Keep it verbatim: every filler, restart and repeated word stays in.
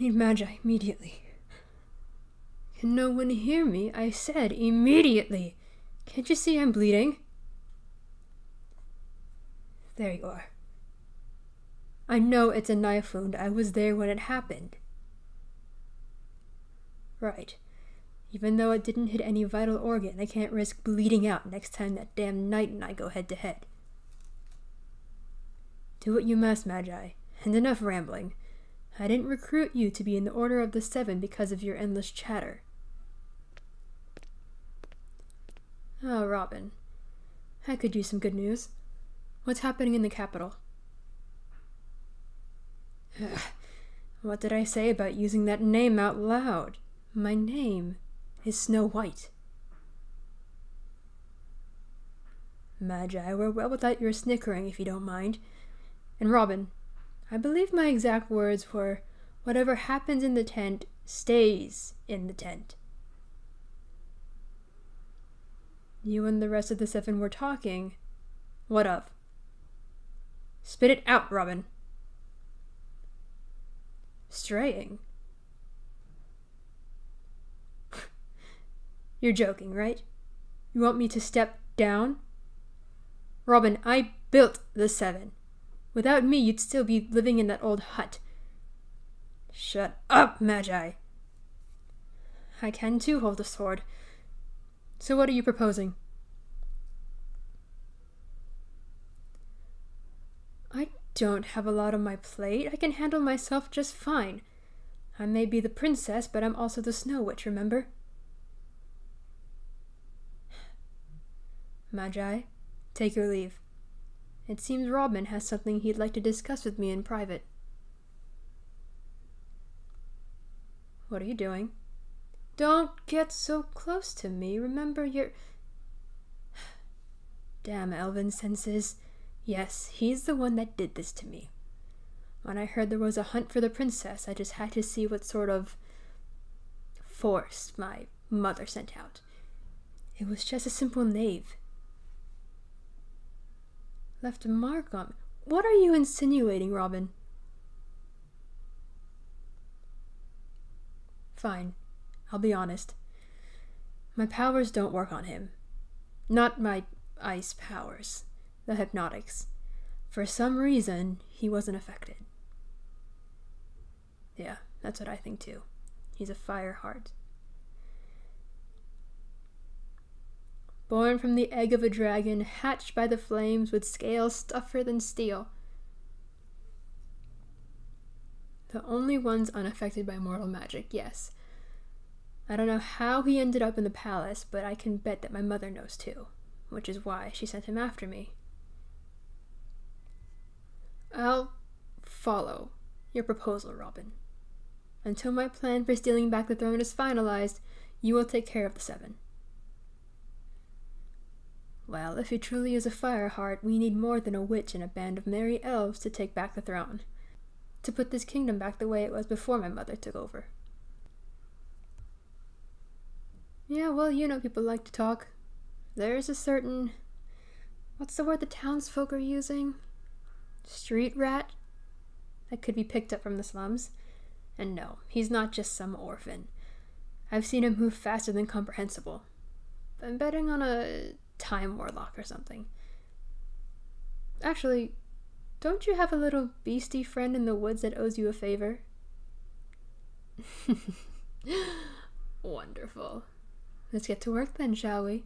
need Magi immediately. Can no one hear me? I said immediately. Can't you see I'm bleeding? There you are. I know it's a knife wound. I was there when it happened. Right. Even though it didn't hit any vital organ, I can't risk bleeding out next time that damn knight and I go head to head. Do what you must, Magi, and enough rambling. I didn't recruit you to be in the Order of the Seven because of your endless chatter. Oh, Robin. I could use some good news. What's happening in the capital? Ugh. What did I say about using that name out loud? My name is Snow White. Magi, we're well without your snickering, if you don't mind. And Robin, I believe my exact words were, whatever happens in the tent stays in the tent. You and the rest of the Seven were talking. What of? Spit it out, Robin. Straying? You're joking, right? You want me to step down? Robin, I built the Seven. Without me, you'd still be living in that old hut. Shut up, Magi. I can too hold a sword. So what are you proposing? I don't have a lot on my plate. I can handle myself just fine. I may be the princess, but I'm also the Snow Witch, remember? Magi, take your leave. It seems Robin has something he'd like to discuss with me in private. What are you doing? Don't get so close to me. Remember your... Damn elven senses. Yes, he's the one that did this to me. When I heard there was a hunt for the princess, I just had to see what sort of force my mother sent out. It was just a simple knave. Left a mark on me. What are you insinuating, Robin? Fine. I'll be honest. My powers don't work on him. Not my ice powers. The hypnotics. For some reason, he wasn't affected. Yeah, that's what I think too. He's a fireheart. Born from the egg of a dragon, hatched by the flames with scales tougher than steel. The only ones unaffected by mortal magic, yes. I don't know how he ended up in the palace, but I can bet that my mother knows too, which is why she sent him after me. I'll follow your proposal, Robin. Until my plan for stealing back the throne is finalized, you will take care of the Seven. Well, if he truly is a fireheart, we need more than a witch and a band of merry elves to take back the throne. To put this kingdom back the way it was before my mother took over. Yeah, well, you know people like to talk. There's a certain... what's the word the townsfolk are using? Street rat? That could be picked up from the slums. And no, he's not just some orphan. I've seen him move faster than comprehensible. I'm betting on a... Time Warlock or something. Actually, don't you have a little beastie friend in the woods that owes you a favor? Wonderful. Let's get to work then, shall we?